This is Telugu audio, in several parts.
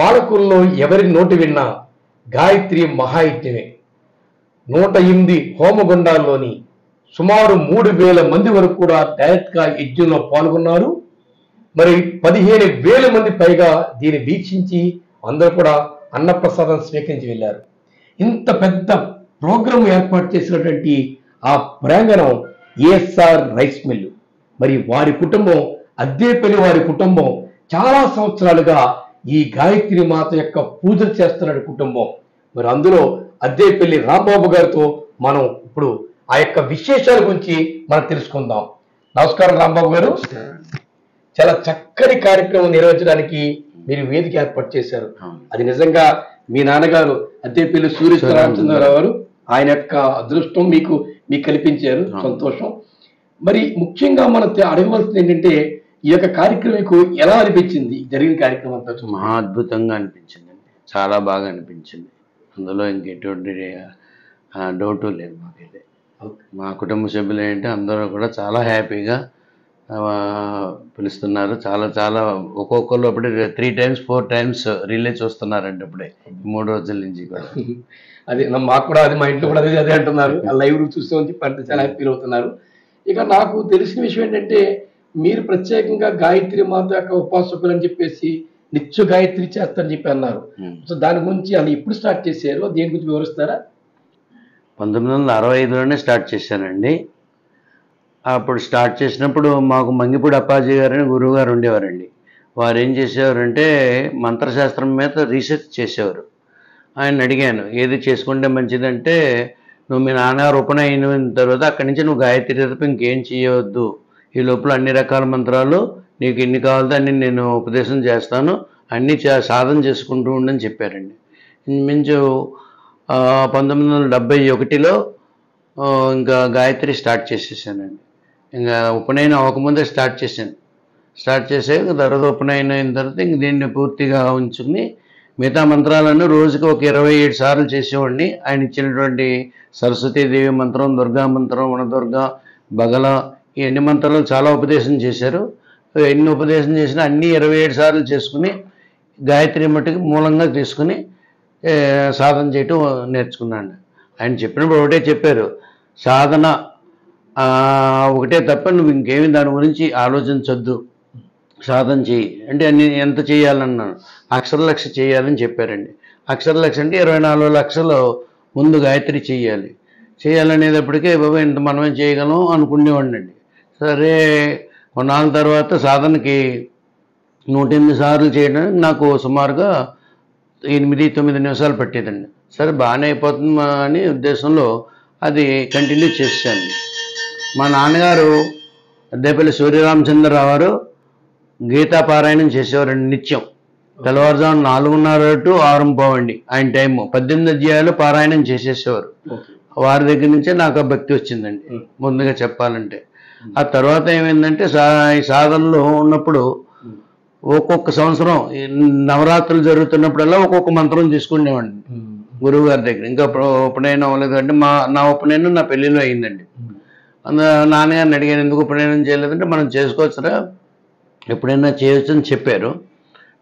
పాలకుల్లో ఎవరి నోటి విన్నా గాయత్రి మహాయజ్ఞమే 108 హోమగుండాల్లోని సుమారు 3000 మంది వరకు కూడా డైరెక్ట్‌గా యజ్ఞంలో పాల్గొన్నారు। మరి 15000 మంది పైగా దీని వీక్షించి అందరూ కూడా అన్నప్రసాదం స్వీకరించి వెళ్ళారు। ఇంత పెద్ద ప్రోగ్రామ్ ఏర్పాటు చేసినటువంటి ఆ ప్రాంగణం ఏఎస్ఆర్ రైస్ మిల్। మరి వారి కుటుంబం అద్దేపల్లి వారి కుటుంబం చాలా సంవత్సరాలుగా ఈ గాయత్రి మాత యొక్క పూజలు చేస్తున్న కుటుంబం। మరి అందులో అద్దేపల్లి రాంబాబు గారితో మనం ఇప్పుడు ఆ యొక్క విశేషాల గురించి మనం తెలుసుకుందాం। నమస్కారం రాంబాబు గారు, చాలా చక్కటి కార్యక్రమం నిర్వహించడానికి మీరు వేదిక ఏర్పాటు చేశారు। అది నిజంగా మీ నాన్నగారు అద్దేపల్లి సూర్య రామచంద్రరావు గారు ఆయన యొక్క అదృష్టం మీకు కల్పించారు, సంతోషం। మరి ముఖ్యంగా మనం అడగవలసింది ఏంటంటే ఈ యొక్క కార్యక్రమం మీకు ఎలా అనిపించింది? జరిగిన కార్యక్రమం అంతా మహా అద్భుతంగా అనిపించింది, చాలా బాగా అనిపించింది, అందులో ఇంకెటువంటి డౌట్ లేదు మాకైతే। మా కుటుంబ సభ్యులు ఏంటంటే అందరూ కూడా చాలా హ్యాపీగా పిలుస్తున్నారు, చాలా చాలా ఒక్కొక్కరు అప్పుడే 3 times 4 times రిలే చూస్తున్నారండి అప్పుడే 3 రోజుల నుంచి కూడా। అది మాకు కూడా అది మా ఇంట్లో కూడా అదే అంటున్నారు, లైవ్ చూస్తామని చెప్పి చాలా హ్యాపీ ఫీల్ అవుతున్నారు। ఇక నాకు తెలిసిన విషయం ఏంటంటే మీరు ప్రత్యేకంగా గాయత్రి మాత యొక్క ఉపాసకులు అని చెప్పేసి నిత్య గాయత్రి చేస్తారని చెప్పి అన్నారు, సో దాని గురించి అది ఎప్పుడు స్టార్ట్ చేశారు, దేని గురించి వివరిస్తారా? 1965లోనే స్టార్ట్ చేశానండి। అప్పుడు స్టార్ట్ చేసినప్పుడు మాకు మంగిపూడి అప్పాజీ గారని గురువుగారు ఉండేవారండి। వారు ఏం చేసేవారంటే మంత్రశాస్త్రం మీద రీసెర్చ్ చేసేవారు। ఆయన అడిగాను ఏది చేసుకుంటే మంచిదంటే, నువ్వు మీ నాన్నగారు రూపణ అయిన తర్వాత అక్కడి నుంచి నువ్వు గాయత్రి తప్ప ఇంకేం చేయవద్దు, ఈ లోపల అన్ని రకాల మంత్రాలు నీకు ఎన్ని కావాలో అన్ని నేను ఉపదేశం చేస్తాను, అన్నీ సాధన చేసుకుంటూ ఉండని చెప్పారండి। మించు 1971లో ఇంకా గాయత్రి స్టార్ట్ చేసేసానండి। ఇంకా ఉపనయనం అవ్వకముందే స్టార్ట్ చేశాను, స్టార్ట్ చేసే తర్వాత ఉపనయనం అయిన తర్వాత ఇంక దీన్ని పూర్తిగా ఉంచుకుని మిగతా మంత్రాలను రోజుకి ఒక 27 సార్లు చేసేవాడిని। ఆయన ఇచ్చినటువంటి సరస్వతీదేవి మంత్రం, దుర్గా మంత్రం, వనదుర్గా, బగల, ఈ ఎన్ని మంత్రాలు చాలా ఉపదేశం చేశారు। ఎన్ని ఉపదేశం చేసినా అన్నీ 27 సార్లు చేసుకుని గాయత్రి మట్టుకు మూలంగా తీసుకుని సాధన చేయటం నేర్చుకున్నాను। ఆయన చెప్పినప్పుడు ఒకటే చెప్పారు, సాధన ఒకటే తప్ప నువ్వు ఇంకేమి దాని గురించి ఆలోచించొద్దు, సాధన చేయి అంటే అన్ని ఎంత చేయాలన్నాను, 1 లక్ష చేయాలని చెప్పారండి। 1 లక్ష అంటే 24 లక్షలు ముందు గాయత్రి చేయాలి, చేయాలనేటప్పటికే బాబా ఇంత మనమే చేయగలం అనుకునేవాడిని అండి। సరే కొన్నాళ్ళ తర్వాత సాధనకి 108 సార్లు చేయడానికి నాకు సుమారుగా 8-9 నిమిషాలు పట్టేదండి। సరే బాగానే అయిపోతుందా అని ఉద్దేశంలో అది కంటిన్యూ చేశాను। మా నాన్నగారు అద్దెపల్లి సూర్యరామచంద్రరావు గారు గీతా పారాయణం చేసేవారండి నిత్యం, తెల్లవారుజాము 4:30 to 6:15 అండి ఆయన టైము, 18 అధ్యాయాలు పారాయణం చేసేసేవారు। వారి దగ్గర నుంచే నాకు ఆ భక్తి వచ్చిందండి ముందుగా చెప్పాలంటే। ఆ తర్వాత ఏమైందంటే సాధనలో ఉన్నప్పుడు ఒక్కొక్క సంవత్సరం నవరాత్రులు జరుగుతున్నప్పుడల్లా ఒక్కొక్క మంత్రం తీసుకునేవాడిని గురువు గారి దగ్గర। ఇంకా ఉపనయనం అవ్వలేదు అంటే నా ఉపనయనం నా పెళ్లిలో అయిందండి। అందులో నాన్నగారిని అడిగాను ఎందుకు ఉపనయనం చేయలేదంటే మనం చేసుకోవచ్చురా, ఎప్పుడైనా చేయొచ్చు అని చెప్పారు।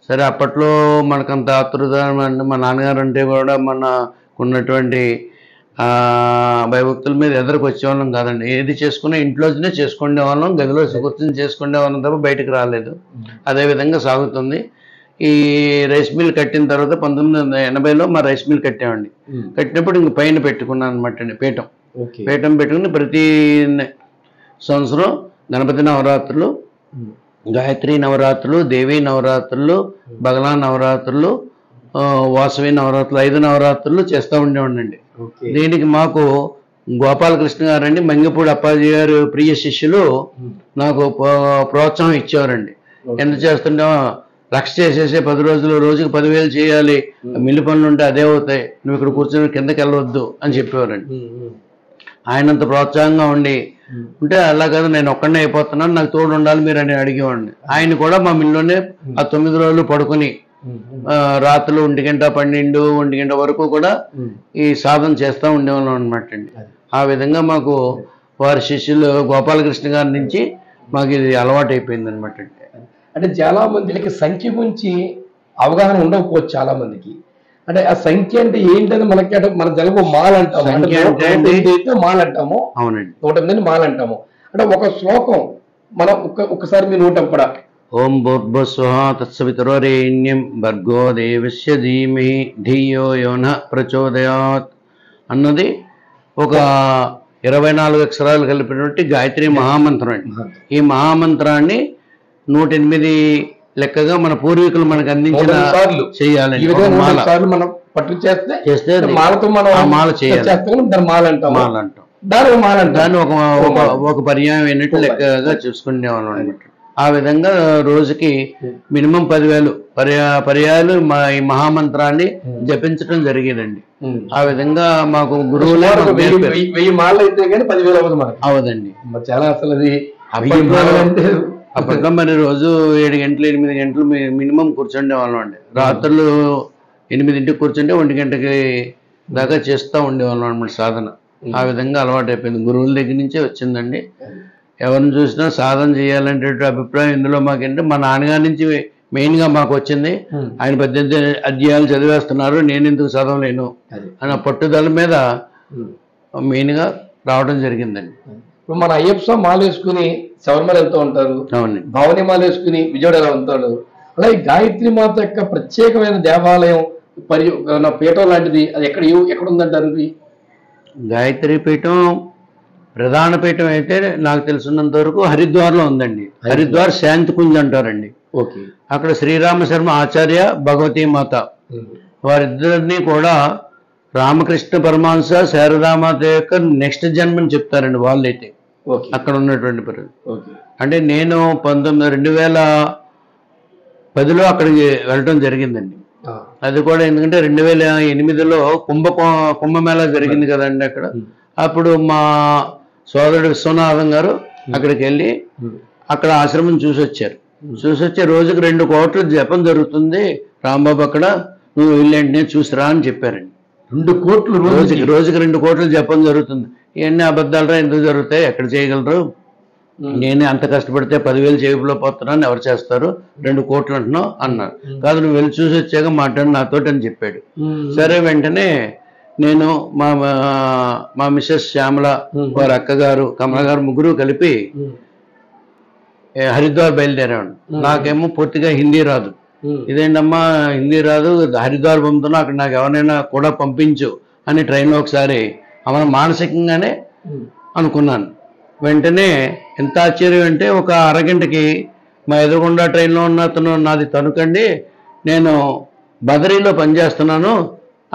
సరే అప్పట్లో మనకంత ఆతృత అంటే మా నాన్నగారు అంటే కూడా మనకున్నటువంటి భయభక్తుల మీద ఎదురుకు వచ్చేవాళ్ళం కాదండి, ఏది చేసుకున్నా ఇంట్లోనే చేసుకునే వాళ్ళం, గదిలో కూర్చొని చేసుకునే వాళ్ళం తప్ప బయటకు రాలేదు। అదేవిధంగా సాగుతుంది। ఈ రైస్ మిల్ కట్టిన తర్వాత 1980లో మా రైస్ మిల్ కట్టామండి। కట్టినప్పుడు ఇంక పైన పెట్టుకున్నాను అనమాట అండి పీఠం, పీఠం పెట్టుకుని ప్రతి సంవత్సరం గణపతి నవరాత్రులు, గాయత్రి నవరాత్రులు, దేవి నవరాత్రులు, బగలా నవరాత్రులు, వాసవి నవరాత్రులు, 5 నవరాత్రులు చేస్తూ ఉండేవాడినండి। దీనికి మాకు గోపాలకృష్ణ గారు అండి మంగిపూడి అప్పాజీ గారు ప్రియ శిష్యులు నాకు ప్రోత్సాహం ఇచ్చేవారండి। ఎంత చేస్తుంటే 1 లక్ష చేసేసే 10 రోజులు, రోజుకి 10,000 చేయాలి, మిల్లి పనులు ఉంటే అదే అవుతాయి, నువ్వు ఇక్కడ కూర్చొని కిందకి వెళ్ళవద్దు అని చెప్పేవారండి। ఆయనంత ప్రోత్సాహంగా ఉండి ఉంటే అలా కాదు నేను ఒక్కడే అయిపోతున్నాను, నాకు తోడు ఉండాలి మీరు అని అడిగేవాడిని। ఆయన కూడా మా మిల్లులోనే ఆ 9 రోజులు పడుకుని రాత్రులు 1 గంట 12-1 గంట వరకు కూడా ఈ సాధన చేస్తూ ఉండేవాళ్ళం అనమాట అండి। ఆ విధంగా మాకు వారి శిష్యులు గోపాలకృష్ణ గారి నుంచి మాకు ఇది అలవాటు అయిపోయింది అనమాట అండి। అంటే చాలా మందికి సంఖ్య గురించి అవగాహన ఉండకపోవచ్చు చాలా మందికి. అంటే ఆ సంఖ్య అంటే ఏంటని మనకి మన తెలుగు మాల అంటాము, అంటే మాల అంటాము, 108 మాల అంటాము. అంటే ఒక శ్లోకం మనం ఒక్కసారి మీరు నోటం కూడా ఓం భూర్భువః తత్సవితుర్వరేణ్యం భర్గో దేవస్య ధీమహి ధియో యో నః ప్రచోదయాత్ అన్నది ఒక 24 అక్షరాలు కలిపినటువంటి గాయత్రి మహామంత్రం అండి. ఈ మహామంత్రాన్ని 108 లెక్కగా మన పూర్వీకులు మనకు అందించిన చేయాలి. మనం పట్టు చేస్తే మాలతో మనం మాల చేయాలి, మాల అంటాం, మాల అంటాం, దాని మాల అంటాం, ఒక పర్యాయం అయినట్టు లెక్కగా చూసుకునేవాళ్ళం అనమాట. ఆ విధంగా రోజుకి మినిమం 10,000 పర్యాయాలు ఈ మహామంత్రాన్ని జపించడం జరిగేదండి. ఆ విధంగా మాకు గురువులు 1000 మాలలు అయితే కానీ 10,000 అవదండి. చాలా అసలు అది అప్పట్లో మరి రోజు 7 గంటలు 8 గంటలు మినిమం కూర్చుండే వాళ్ళం అండి. రాత్రులు 8 గంటలకు కూర్చుంటే 1 గంటకి దాకా చేస్తూ ఉండేవాళ్ళం అనమాట సాధన. ఆ విధంగా అలవాటు అయిపోయింది, గురువుల దగ్గర నుంచే వచ్చిందండి. ఎవరిని చూసినా సాధన చేయాలంటే అభిప్రాయం ఇందులో మాకేంటే మా నాన్నగారి నుంచి మెయిన్గా మాకు వచ్చింది. ఆయన 18 అధ్యాయాలు చదివేస్తున్నారు, నేను ఎందుకు చదవలేను అన్న పట్టుదల మీద మెయిన్గా రావడం జరిగిందండి. ఇప్పుడు మన అయ్యప్ప స్వామి మాల వేసుకుని శబరిమల వెళ్తూ ఉంటారు, భవని మాల వేసుకుని విజయవాడ ఉంటాడు, అలాగే గాయత్రి మాత యొక్క ప్రత్యేకమైన దేవాలయం పరి పీఠం లాంటిది అది ఎక్కడ ఉందంటారు? గాయత్రి పీఠం ప్రధాన పీఠం అయితే నాకు తెలిసినంత వరకు హరిద్వార్లో ఉందండి. హరిద్వార్ శాంతికుంజ్ అంటారండి. ఓకే, అక్కడ శ్రీరామ శర్మ ఆచార్య భగవతీ మాత వారిద్దరినీ కూడా రామకృష్ణ పరమహంస శారదామాత యొక్క నెక్స్ట్ జన్మని చెప్తారండి వాళ్ళైతే అక్కడ ఉన్నటువంటి పరిస్థితి. అంటే నేను 2010లో అక్కడికి వెళ్ళడం జరిగిందండి. అది కూడా ఎందుకంటే 2008లో కుంభమేళా జరిగింది కదండి అక్కడ. అప్పుడు మా సోదరుడు విశ్వనాథం గారు అక్కడికి వెళ్ళి అక్కడ ఆశ్రమం చూసొచ్చే రోజుకి 2 కోట్ల జపం జరుగుతుంది రాంబాబు అక్కడ, నువ్వు వెళ్ళండి చూసిరా అని చెప్పారండి. 2 కోట్లు రోజుకి 2 కోట్ల జపం జరుగుతుంది. ఇవన్నీ అబద్ధాలరా, ఎందుకు జరుగుతాయి, ఎక్కడ చేయగలరు, నేనే అంత కష్టపడితే 10,000 జేబులో పోతున్నాను, ఎవరు చేస్తారు, 2 కోట్లు అంటున్నావు అన్నారు. కాదు, నువ్వు వెళ్ళి చూసి వచ్చాక మాట్లాడి నాతోటి అని చెప్పాడు. సరే, వెంటనే నేను మా మిస్సెస్ శ్యామల వారి అక్కగారు కమల గారు ముగ్గురు కలిపి హరిద్వార్ బయలుదేరాను. నాకేమో పూర్తిగా హిందీ రాదు. ఇదేంటమ్మా హిందీ రాదు, హరిద్వార్ పంపుతున్నా, అక్కడ నాకు ఎవరైనా కూడా పంపించు అని ట్రైన్లో ఒకసారి అమ్మ మానసికంగానే అనుకున్నాను. వెంటనే ఎంత ఆశ్చర్యం అంటే ఒక అరగంటకి మా ఎదురుగుండా ట్రైన్లో ఉన్న అతను, నాది తణుకండి, నేను బదరీలో పనిచేస్తున్నాను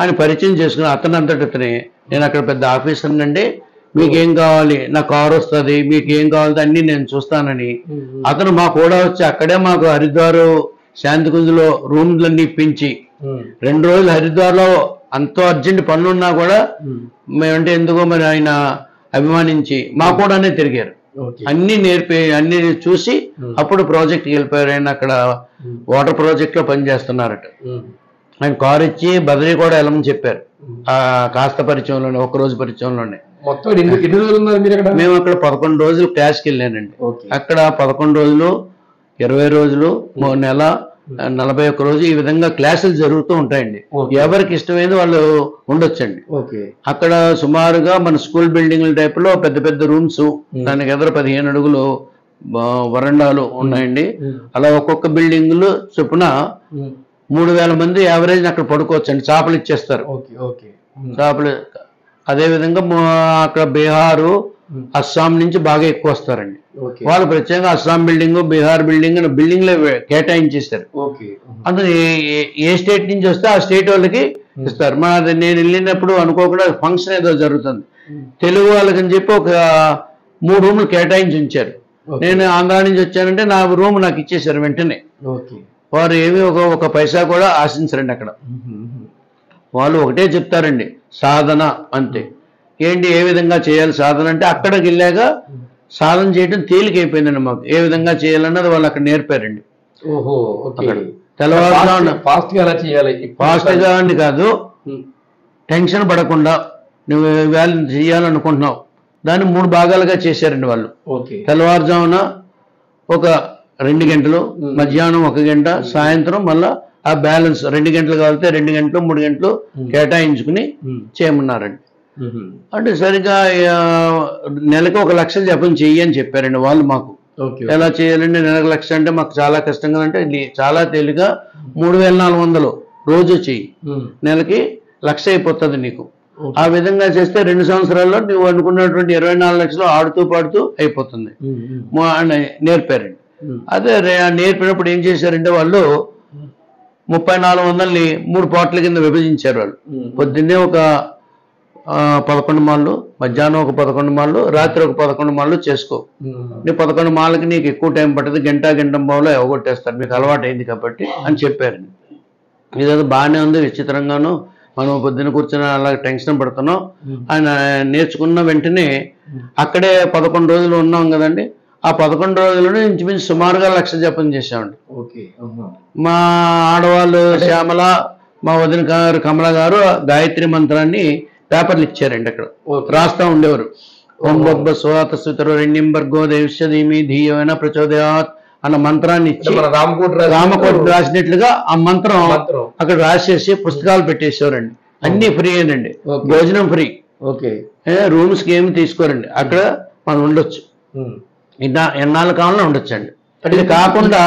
అని పరిచయం చేసుకుని అతనంతటితనే, నేను అక్కడ పెద్ద ఆఫీసర్నండి, మీకేం కావాలి, నా కారు వస్తుంది, మీకేం కావాలి అన్నీ నేను చూస్తానని అతను మా కూడా వచ్చి అక్కడే మాకు హరిద్వారు శాంతికుంజులో రూమ్లన్నీ ఇప్పించి 2 రోజులు హరిద్వార్లో అంతో అర్జెంట్ పనులున్నా కూడా మేమంటే ఎందుకో మరి ఆయన అభిమానించి మా కూడానే తిరిగారు, అన్ని నేర్పి అన్ని చూసి అప్పుడు ప్రాజెక్ట్కి వెళ్ళిపోయారు. ఆయన అక్కడ వాటర్ ప్రాజెక్ట్లో పనిచేస్తున్నారట. ఆయన కారు ఇచ్చి బదరీ కూడా వెళ్ళమని చెప్పారు. కాస్త పరిచయంలోనే, ఒక్కరోజు పరిచయంలోనే మేము అక్కడ 11 రోజులు క్లాస్కి వెళ్ళానండి. అక్కడ 11 రోజులు, 20 రోజులు, 3 నెల, 41 రోజు ఈ విధంగా క్లాసులు జరుగుతూ ఉంటాయండి. ఎవరికి ఇష్టమైంది వాళ్ళు ఉండొచ్చండి. అక్కడ సుమారుగా మన స్కూల్ బిల్డింగ్ల టైప్ లో పెద్ద రూమ్స్, దానికి ఎదురు 15 అడుగులు వరండాలు ఉన్నాయండి. అలా ఒక్కొక్క బిల్డింగ్లు చొప్పున 3000 మంది యావరేజ్ అక్కడ పడుకోవచ్చండి. చేపలు ఇచ్చేస్తారు, చేపలు. అదేవిధంగా అక్కడ బీహారు, అస్సాం నుంచి బాగా ఎక్కువ వస్తారండి. వాళ్ళు ప్రత్యేకంగా అస్సాం బిల్డింగ్, బీహార్ బిల్డింగ్ బిల్డింగ్లే కేటాయించేస్తారు. అందులో ఏ స్టేట్ నుంచి వస్తే ఆ స్టేట్ వాళ్ళకి ఇస్తారు. నేను వెళ్ళినప్పుడు అనుకోకుండా ఫంక్షన్ ఏదో జరుగుతుంది, తెలుగు వాళ్ళకని చెప్పి ఒక 3 రూములు కేటాయించి ఉంచారు. నేను ఆంధ్ర నుంచి వచ్చానంటే నా రూమ్ నాకు ఇచ్చేసారు వెంటనే. వారు ఏమి ఒక పైసా కూడా ఆశించరండి. అక్కడ వాళ్ళు ఒకటే చెప్తారండి, సాధన అంతే. ఏంటి, ఏ విధంగా చేయాలి సాధన అంటే అక్కడికి వెళ్ళాక సాధన చేయడం తేలికైపోయిందండి మాకు. ఏ విధంగా చేయాలన్నది వాళ్ళు అక్కడ నేర్పారండి. తెల్లవారుజామున ఫాస్ట్గా అని కాదు, టెన్షన్ పడకుండా నువ్వు వేళ చేయాలనుకుంటున్నావు దాన్ని 3 భాగాలుగా చేశారండి వాళ్ళు. తెల్లవారుజామున ఒక 2 గంటలు, మధ్యాహ్నం 1 గంట, సాయంత్రం మళ్ళా ఆ బ్యాలెన్స్ 2 గంటలు కావాలంటే 2 గంటలు 3 గంటలు కేటాయించుకొని చేయమన్నారండి. అంటే సరిగా నెలకు 1 లక్ష జపం చేయి అని చెప్పారండి వాళ్ళు మాకు. ఎలా చేయాలండి? నెలకు 1 లక్ష అంటే మాకు చాలా కష్టం కదంటే చాలా తేలిగా 3400 రోజు చెయ్యి, నెలకి 1 లక్ష అయిపోతుంది నీకు. ఆ విధంగా చేస్తే 2 సంవత్సరాల్లో నువ్వు అనుకున్నటువంటి 24 లక్షలు ఆడుతూ పాడుతూ అయిపోతుంది నేర్పారండి. అదే నేర్పినప్పుడు ఏం చేశారంటే వాళ్ళు 3400ని 3 పార్ట్ల కింద విభజించారు. వాళ్ళు పొద్దున్నే ఒక 11 మాళ్ళు, మధ్యాహ్నం ఒక 11 మాళ్ళు, రాత్రి ఒక 11 మాళ్ళు చేసుకో. నీ 11 మాళ్ళకి నీకు ఎక్కువ టైం పట్టదు, గంట గంట బావులో ఎగొట్టేస్తారు, మీకు అలవాటు అయింది కాబట్టి అని చెప్పారు. ఇదేదో బాగానే ఉంది, విచిత్రంగాను మనం పొద్దున్న కూర్చొని అలా టెన్షన్ పడుతున్నాం అని నేర్చుకున్న వెంటనే అక్కడే 11 రోజులు ఉన్నాం కదండి. ఆ 11 రోజుల్లోనే ఇంచుమించు సుమారుగా 1 లక్ష జపం చేసామండి. మా ఆడవాళ్ళు శ్యామల, మా వదిన గారు కమల గారు గాయత్రి మంత్రాన్ని పేపర్లు ఇచ్చారండి, అక్కడ రాస్తా ఉండేవారు. ఓం బొబ్బ స్వాత సుతరు రెండింబర్గో దేవ్యమీ ధీయమైన ప్రచోదయాత్ అన్న మంత్రాన్ని ఇచ్చి రామకోట రాసినట్లుగా ఆ మంత్రం అక్కడ రాసేసి పుస్తకాలు పెట్టేసేవారండి. అన్ని ఫ్రీ అండి, భోజనం ఫ్రీ, రూమ్స్కి ఏమి తీసుకోరండి, అక్కడ మనం ఉండొచ్చు, ఎన్నాళ్ళు కావాలన్నా ఉండొచ్చండి. ఇది కాకుండా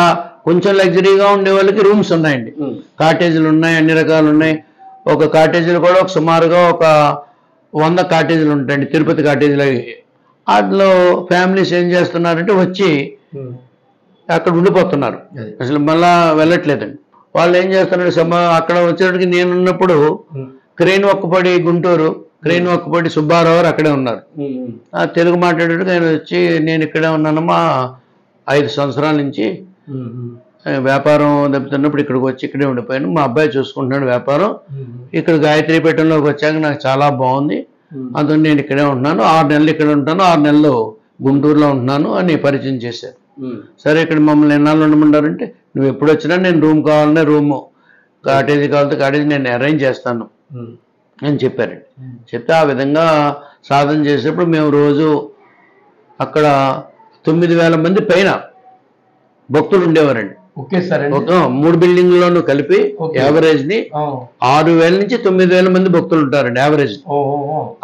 కొంచెం లగ్జరీగా ఉండే వాళ్ళకి రూమ్స్ ఉన్నాయండి, కాటేజీలు ఉన్నాయి, అన్ని రకాలు ఉన్నాయి. ఒక కాటేజీలు కూడా ఒక సుమారుగా ఒక 100 కాటేజీలు ఉంటాయండి తిరుపతి కాటేజీలు. వాటిలో ఫ్యామిలీస్ ఏం చేస్తున్నారంటే వచ్చి అక్కడ ఉండిపోతున్నారు, అసలు మళ్ళా వెళ్ళట్లేదండి. వాళ్ళు ఏం చేస్తున్నారంటే అక్కడ వచ్చేటికి నేను ఉన్నప్పుడు క్రేన్ ఒక్కపడి గుంటూరు క్రేన్ ఒక్కపడి సుబ్బారావు అక్కడే ఉన్నారు. ఆ తెలుగు మాట్లాడేటప్పుడు ఆయన వచ్చి నేను ఇక్కడే ఉన్నానమ్మా 5 సంవత్సరాల నుంచి, వ్యాపారం దెబ్బతిన్నప్పుడు ఇక్కడికి వచ్చి ఇక్కడే ఉండిపోయాను, మా అబ్బాయి చూసుకుంటున్నాడు వ్యాపారం. ఇక్కడ గాయత్రి పీఠంలోకి వచ్చాక నాకు చాలా బాగుంది, అందుకని నేను ఇక్కడే ఉంటున్నాను, 6 నెలలు ఇక్కడ ఉంటాను, 6 నెలలు గుంటూరులో ఉంటున్నాను అని పరిచయం చేశారు. సరే ఇక్కడ మమ్మల్ని ఎన్నాళ్ళు ఉండమంటారంటే నువ్వు ఎప్పుడు వచ్చినా నేను రూమ్ కావాలన్నా రూము, కాటేజీ కావాలంటే కాటేజీ నేను అరేంజ్ చేస్తాను అని చెప్పారండి. చెప్తే ఆ విధంగా సాధన చేసేప్పుడు మేము రోజు అక్కడ 9000 మంది పైన భక్తులు ఉండేవారండి. ఒక 3 బిల్డింగ్లోనూ కలిపి యావరేజ్ ని 6000 నుంచి 9000 మంది భక్తులు ఉంటారండి యావరేజ్.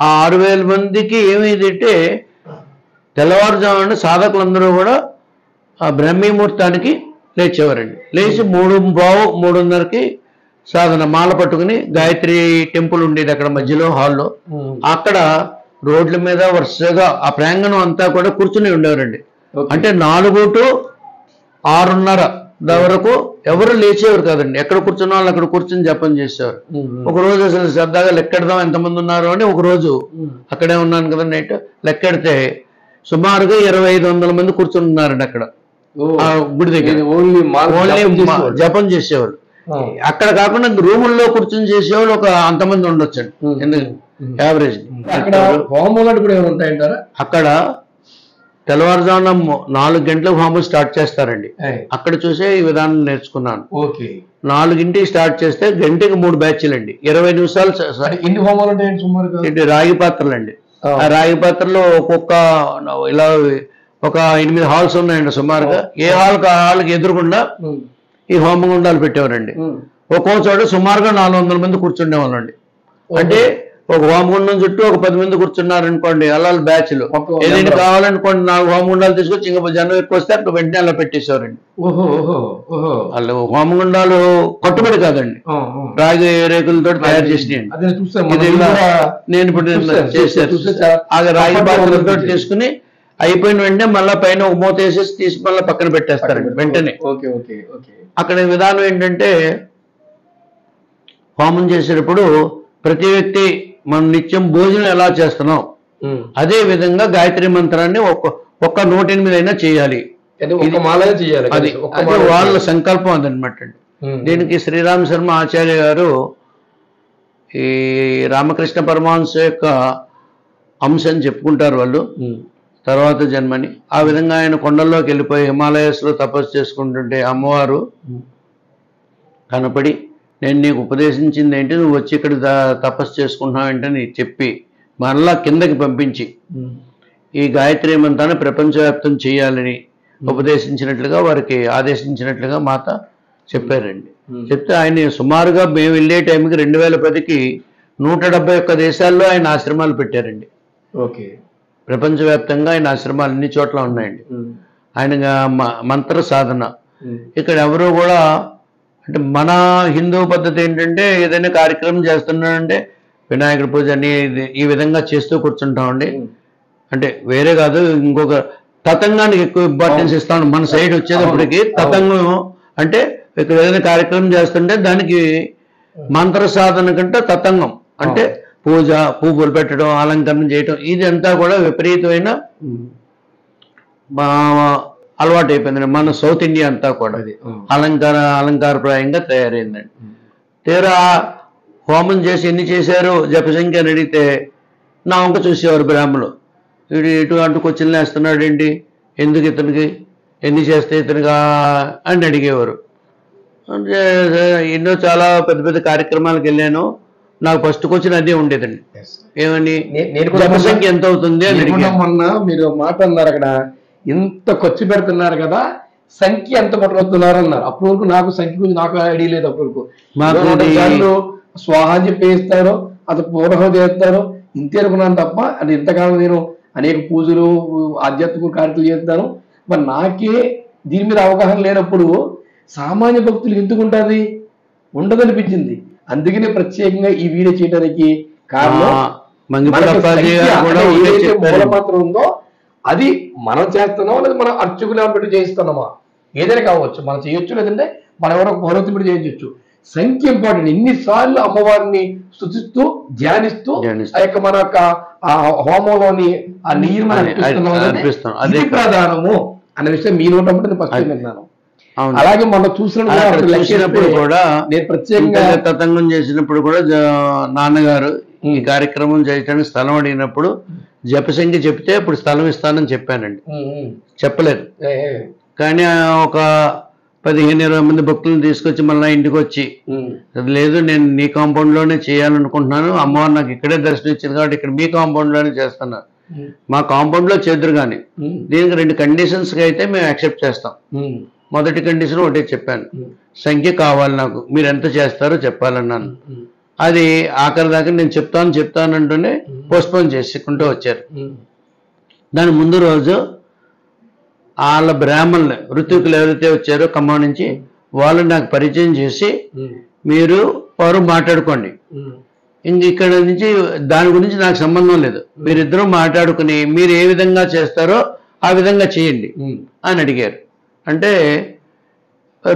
ఆ 6000 మందికి ఏమైంది అంటే తెల్లవారుజామున సాధకులందరూ కూడా ఆ బ్రహ్మీ ముహూర్తానికి లేచేవారండి. లేచి 3:15, 3:30కి సాధన మాల పట్టుకుని గాయత్రి టెంపుల్ ఉండేది అక్కడ మధ్యలో హాల్లో, అక్కడ రోడ్ల మీద వరుసగా ఆ ప్రాంగణం అంతా కూడా కూర్చుని ఉండేవారండి. అంటే 4 to 6:30 వరకు ఎవరు లేచేవారు కాదండి, ఎక్కడ కూర్చున్న వాళ్ళు అక్కడ కూర్చుని జపం చేసేవారు. ఒకరోజు అసలు సరదాగా లెక్కెడదాం ఎంతమంది ఉన్నారు అని ఒకరోజు అక్కడే ఉన్నాను కదండి, నైట్ లెక్కెడితే సుమారుగా 2500 మంది కూర్చుని ఉన్నారండి అక్కడ గుడి దగ్గర. ఓన్లీ జపం చేసేవారు. అక్కడ కాకుండా రూముల్లో కూర్చొని చేసేవాళ్ళు ఒక అంతమంది ఉండొచ్చండి యావరేజ్. అక్కడ తెల్లవారుజామున 4 గంటలకు హోమం స్టార్ట్ చేస్తారండి. అక్కడ చూసే ఈ విధానం నేర్చుకున్నాను. 4ింటికి స్టార్ట్ చేస్తే గంటకి 3 బ్యాచ్లు అండి, 20 నిమిషాలు రాగి పాత్రలు అండి. ఆ రాగి పాత్రలో ఒక్కొక్క ఇలా ఒక 8 హాల్స్ ఉన్నాయండి సుమారుగా. ఏ హాల్కి ఆ హాల్కి ఎదురుకుండా ఈ హోమ గుండాలు పెట్టేవారండి. ఒక్కో చోట సుమారుగా 400 మంది కూర్చుండేవాళ్ళండి. అంటే ఒక హోమగుండం చుట్టూ ఒక 10 మంది కూర్చున్నారనుకోండి, అలా బ్యాచ్లు. ఏదైనా కావాలనుకోండి 4 హోమగుండాలు తీసుకొచ్చి ఇంకా జనం ఎక్కువ వస్తే అక్కడ వెంటనే అలా పెట్టేసేవారండి. వాళ్ళు హోమగుండాలు కట్టుబడి కాదండి, రాగి రేకులతో తయారు చేసినాయండి. నేను ఇప్పుడు చేశాను. రాగి బాగులతో తీసుకుని అయిపోయిన వెంటనే మళ్ళీ పైన ఒక మూత వేసేసి తీసి మళ్ళీ పక్కన పెట్టేస్తారండి వెంటనే. అక్కడ విధానం ఏంటంటే హోమం చేసేటప్పుడు ప్రతి వ్యక్తి మనం నిత్యం భోజనం ఎలా చేస్తున్నాం అదే విధంగా గాయత్రి మంత్రాన్ని ఒక్క 108 అయినా చేయాలి, అది వాళ్ళ సంకల్పం అదనమాట అండి. దీనికి శ్రీరామ్ శర్మ ఆచార్య గారు ఈ రామకృష్ణ పరమహంస యొక్క అంశం అని చెప్పుకుంటారు వాళ్ళు, తర్వాత జన్మని. ఆ విధంగా ఆయన కొండల్లోకి వెళ్ళిపోయి హిమాలయాస్ లో తపస్సు చేసుకుంటుంటే అమ్మవారు కనపడి నేను నీకు ఉపదేశించింది ఏంటి, నువ్వు వచ్చి ఇక్కడ తపస్సు చేసుకుంటున్నావు ఏంటని చెప్పి మరలా కిందకి పంపించి ఈ గాయత్రి మంత్రాన్ని ప్రపంచవ్యాప్తం చేయాలని ఉపదేశించినట్లుగా వారికి ఆదేశించినట్లుగా మాత చెప్పారండి. చెప్తే ఆయన సుమారుగా మేము వెళ్ళే టైంకి 2010కి 171 దేశాల్లో ఆయన ఆశ్రమాలు పెట్టారండి. ఓకే, ప్రపంచవ్యాప్తంగా ఆయన ఆశ్రమాలు అన్ని చోట్ల ఉన్నాయండి. ఆయన మంత్ర సాధన ఇక్కడ ఎవరు కూడా అంటే మన హిందూ పద్ధతి ఏంటంటే ఏదైనా కార్యక్రమం చేస్తున్నాడంటే వినాయకుడి పూజ అని ఈ విధంగా చేస్తూ కూర్చుంటామండి. అంటే వేరే కాదు ఇంకొక తతంగానికి ఎక్కువ ఇంపార్టెన్స్ ఇస్తాం. మన సైడ్ వచ్చేటప్పటికి తతంగం అంటే ఇక్కడ ఏదైనా కార్యక్రమం చేస్తుంటే దానికి మంత్ర సాధన కంటే తతంగం అంటే పూజ పూలు పెట్టడం అలంకరణ చేయడం ఇదంతా కూడా విపరీతమైన అలవాటు అయిపోయిందండి మన సౌత్ ఇండియా అంతా కూడా. అది అలంకారప్రాయంగా తయారైందండి. తీరా హోమం చేసి ఎన్ని చేశారు జపసంఖ్య అని అడిగితే నా వంక చూసేవారు బ్రాహ్మణులు. వీడు ఇటు అంటూ కొచ్చిల్ని వేస్తున్నాడు ఏంటి, ఎందుకు ఇతనికి, ఎన్ని చేస్తే ఇతనిగా అని అడిగేవారు. అంటే ఎన్నో చాలా పెద్ద పెద్ద కార్యక్రమాలకు వెళ్ళాను, నాకు ఫస్ట్ క్వశ్చన్ అదే ఉండేదండి, ఏమని జపసంఖ్య ఎంత అవుతుంది అని అడిగినా. మీరు మాట అన్నారు అక్కడ ఎంత ఖర్చు పెడుతున్నారు కదా, సంఖ్య ఎంత పట్టుకొస్తున్నారు అన్నారు. అప్పుడు వరకు నాకు సంఖ్య గురించి నాకు ఐడియా లేదు. అప్పుడు వరకు మాకు స్వాహా చెప్పేస్తారు, అతను పూర్వం చేస్తారు, ఇంతే అనుకున్నాను తప్ప. అంటే ఇంతకాలం నేను అనేక పూజలు ఆధ్యాత్మిక కార్యక్రమాలు చేస్తాను, మరి నాకే దీని మీద అవగాహన లేనప్పుడు సామాన్య భక్తులు ఎందుకు ఉంటుంది ఉండదనిపించింది. అందుకనే ప్రత్యేకంగా ఈ వీడియో చేయడానికి కారణం మూలమంత్రం ఉందో అది మనం చేస్తున్నామా లేదా మనం అర్చకులు పెట్టి చేయిస్తున్నామా, ఏదైనా కావచ్చు మనం చేయొచ్చు, లేదంటే మనం ఎవరో భగవంతుని పెట్టి చేయించవచ్చు. సంఖ్య ఇంపార్టెంట్. ఎన్నిసార్లు అమ్మవారిని స్తుతిస్తూ ధ్యానిస్తూ ఆ యొక్క మన యొక్క ఆ హోమంలోని ఆ నీరు అది ప్రధానము అనే విషయం మీ నోట ఫస్ట్ విన్నాను. అలాగే మనం చూసినప్పుడు కూడా నేను ప్రత్యేకంగా తతంగం చేసినప్పుడు కూడా నాన్నగారు ఈ కార్యక్రమం చేయడానికి స్థలం అడిగినప్పుడు జపసంఖ్య చెప్తే ఇప్పుడు స్థలం ఇస్తానని చెప్పానండి. చెప్పలేదు, కానీ ఒక 15-20 మంది భక్తులను తీసుకొచ్చి మళ్ళీ ఇంటికి వచ్చి అది లేదు నేను నీ కాంపౌండ్లోనే చేయాలనుకుంటున్నాను, అమ్మవారు నాకు ఇక్కడే దర్శనం ఇచ్చింది కాబట్టి ఇక్కడ మీ కాంపౌండ్లోనే చేస్తాను, మా కాంపౌండ్లో చేదురు కానీ దీనికి 2 కండిషన్స్కి అయితే మేము యాక్సెప్ట్ చేస్తాం. మొదటి కండిషన్ ఒకటే చెప్పాను, సంఖ్య కావాలి నాకు, మీరు ఎంత చేస్తారో చెప్పాలన్నాను. అది ఆఖరి దాకా నేను చెప్తానంటూనే పోస్ట్పోన్ చేసుకుంటూ వచ్చారు. దాని ముందు రోజు వాళ్ళ బ్రాహ్మణులు ఋతుకులు ఎవరైతే వచ్చారో ఖమ్మం నుంచి వాళ్ళు నాకు పరిచయం చేసి మీరు వారు మాట్లాడుకోండి, ఇంక ఇక్కడ నుంచి దాని గురించి నాకు సంబంధం లేదు, మీరిద్దరూ మాట్లాడుకుని మీరు ఏ విధంగా చేస్తారో ఆ విధంగా చేయండి అని అడిగారు. అంటే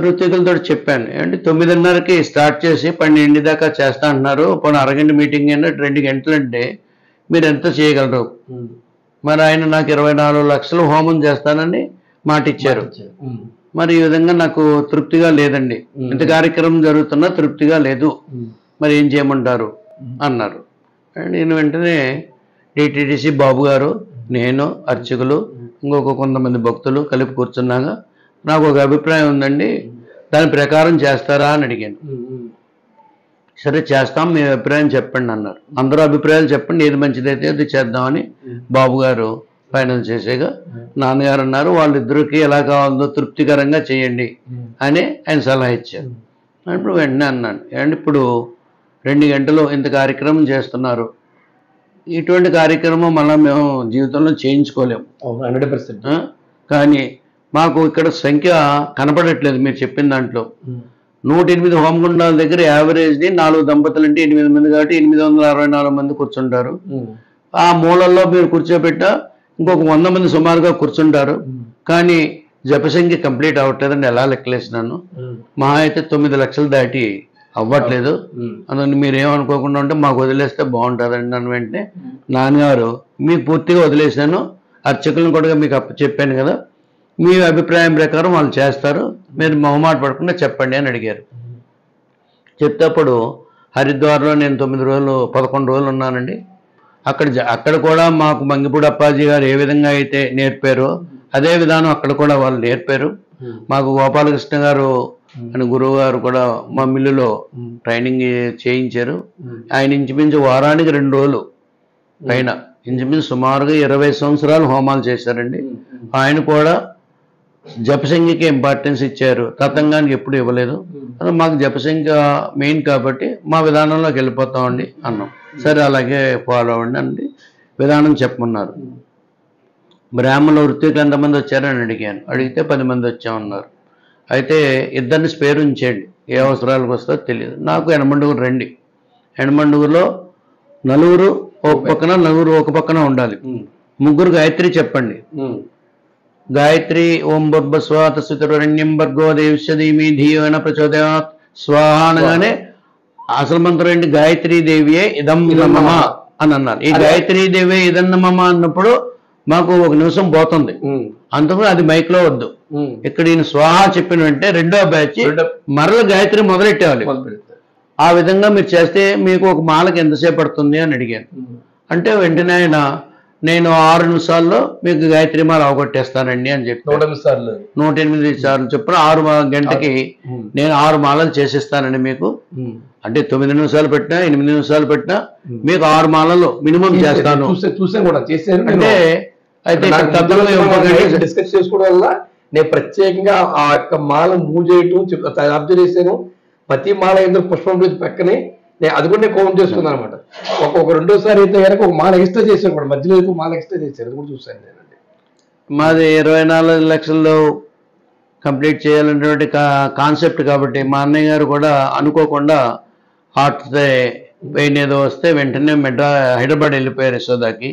ఋతుకులతో చెప్పాను, అంటే 9:30కి స్టార్ట్ చేసి 12 దాకా చేస్తా అంటున్నారు, పోనీ అరగంట మీటింగ్ అయినా 2 గంటలంటే మీరు ఎంత చేయగలరు. మరి ఆయన నాకు 24 లక్షలు హోమం చేస్తానని మాట ఇచ్చారు. మరి ఈ విధంగా నాకు తృప్తిగా లేదండి, ఇంత కార్యక్రమం జరుగుతున్నా తృప్తిగా లేదు, మరి ఏం చేయమంటారు అన్నారు. నేను వెంటనే DTDC బాబు గారు నేను అర్చకులు ఇంకొక కొంతమంది భక్తులు కలిపి కూర్చున్నాగా నాకు ఒక అభిప్రాయం ఉందండి, దాని ప్రకారం చేస్తారా అని అడిగాను. సరే చేస్తాం, మీ అభిప్రాయం చెప్పండి అన్నారు. అందరూ అభిప్రాయాలు చెప్పండి, ఏది మంచిదైతే అది చేద్దామని బాబుగారు ఫైనల్ చేసేగా నాన్నగారు అన్నారు వాళ్ళిద్దరికి ఎలా కావాలో తృప్తికరంగా చేయండి అని ఆయన సలహా ఇచ్చారు. ఇప్పుడు వెంటనే అన్నాను, అండ్ ఇప్పుడు 2 గంటలు ఇంత కార్యక్రమం చేస్తున్నారు, ఇటువంటి కార్యక్రమం మళ్ళీ మేము జీవితంలో చేయించుకోలేము 100%, కానీ మాకు ఇక్కడ సంఖ్య కనపడట్లేదు మీరు చెప్పిన దాంట్లో. 108 హోమగుండాల దగ్గర యావరేజ్ని 4 దంపతులు అంటే 8 మంది కాబట్టి 864 మంది కూర్చుంటారు. ఆ మూలల్లో మీరు కూర్చోబెట్ట ఇంకొక 100 మంది సుమారుగా కూర్చుంటారు, కానీ జపసంఖ్య కంప్లీట్ అవ్వట్లేదండి. ఎలా లెక్కలేసినాను మహా అయితే 9 లక్షలు దాటి అవ్వట్లేదు, అందుకని మీరేమనుకోకుండా ఉంటే మాకు వదిలేస్తే బాగుంటుందండి. నన్ను వెంటనే నాన్నగారు మీకు పూర్తిగా వదిలేసాను, అర్చకులను కూడా మీకు చెప్పాను కదా, మీ అభిప్రాయం ప్రకారం వాళ్ళు చేస్తారు, మీరు మొహమాట పడకుండా చెప్పండి అని అడిగారు. చెప్తేప్పుడు హరిద్వార్లో నేను 11 రోజులు ఉన్నానండి. అక్కడ కూడా మాకు మంగిపూడి అప్పాజీ గారు ఏ విధంగా అయితే నేర్పారో అదే విధానం అక్కడ కూడా వాళ్ళు నేర్పారు. మాకు గోపాలకృష్ణ గారు అని గురువు గారు కూడా మా మిల్లులో ట్రైనింగ్ చేయించారు. ఆయన ఇంచుమించు వారానికి 2 రోజులు పైన ఇంచుమించు సుమారుగా 20 సంవత్సరాలు హోమాలు చేశారండి. ఆయన కూడా జపసంఖ్య కి ఇంపార్టెన్స్ ఇచ్చారు, తతంగానికి ఎప్పుడు ఇవ్వలేదు. అలా మాకు జపసంఖ్య మెయిన్ కాబట్టి మా విధానంలోకి వెళ్ళిపోతామండి అన్నాం. సరే అలాగే ఫాలో అవ్వండి అండి విధానం చెప్పమన్నారు. బ్రాహ్మణ వృత్తికి ఎంతమంది వచ్చారని అడిగాను. అడిగితే 10 మంది వచ్చామన్నారు. అయితే ఇద్దరిని స్పేర్ ఉంచేయండి, ఏ అవసరాలకు వస్తుందో తెలియదు. నాకు ఎనమండుగురు రండి, ఎనమండుగురులో 4 ఒక పక్కన, 4 ఒక పక్కన ఉండాలి. 3 గాయత్రి చెప్పండి. గాయత్రి ఓం బొర్బ స్వాత సుతరణ్యం భర్గో దేవీశీమి ధీయోన ప్రచోదయాత్ స్వాహ అనగానే అసలు మంత్రం ఏంటి? గాయత్రీదేవియే ఇదం నమః అని అన్నారు. ఈ గాయత్రీదేవియే ఇదం నమః అన్నప్పుడు మాకు 1 నిమిషం పోతుంది. అంతకు అది మైక్ లో వద్దు. ఇక్కడ ఈయన స్వాహ చెప్పిన వెంటనే 2వ బ్యాచ్ మరల గాయత్రి మొదలెట్టేవాలి. ఆ విధంగా మీరు చేస్తే మీకు ఒక మాలకు ఎంతసేపు పడుతుంది అని అడిగాను. అంటే వెంటనే ఆయన నేను 6 నిమిషాల్లో మీకు గాయత్రి మాల అవగొట్టేస్తానండి అని చెప్పి 108 సార్లు చెప్పిన 6 గంటకి నేను 6 మాలలు చేసిస్తానండి మీకు. అంటే 9 నిమిషాలు పెట్టినా 8 నిమిషాలు పెట్టినా మీకు 6 మాలలు మినిమం చేస్తాను. అంటే అయితే డిస్కస్ చేసుకోవడం వల్ల నేను ప్రత్యేకంగా ఆ యొక్క మాల మూవ్ చేయటం అబ్జర్వ్ చేశాను. ప్రతి మాల ఎందుకు పుష్పం పక్కనే అది కూడా నేను కౌంట్ చేసుకున్నాను అనమాట. ఒక 2వ సారి అయితే కనుక ఒక మాల ఎక్స్ట్రా చేశాను కూడా, మధ్యలో మాల ఎక్స్ట్రా చేశారు. అది కూడా చూసాను నేనండి. మాది 24 లక్షల్లో కంప్లీట్ చేయాలనేటువంటి కాన్సెప్ట్ కాబట్టి మా అన్నయ్య గారు కూడా అనుకోకుండా హార్ట్ పెయిన్ ఏదో వస్తే వెంటనే హైదరాబాద్ వెళ్ళిపోయారు యశోదాకి.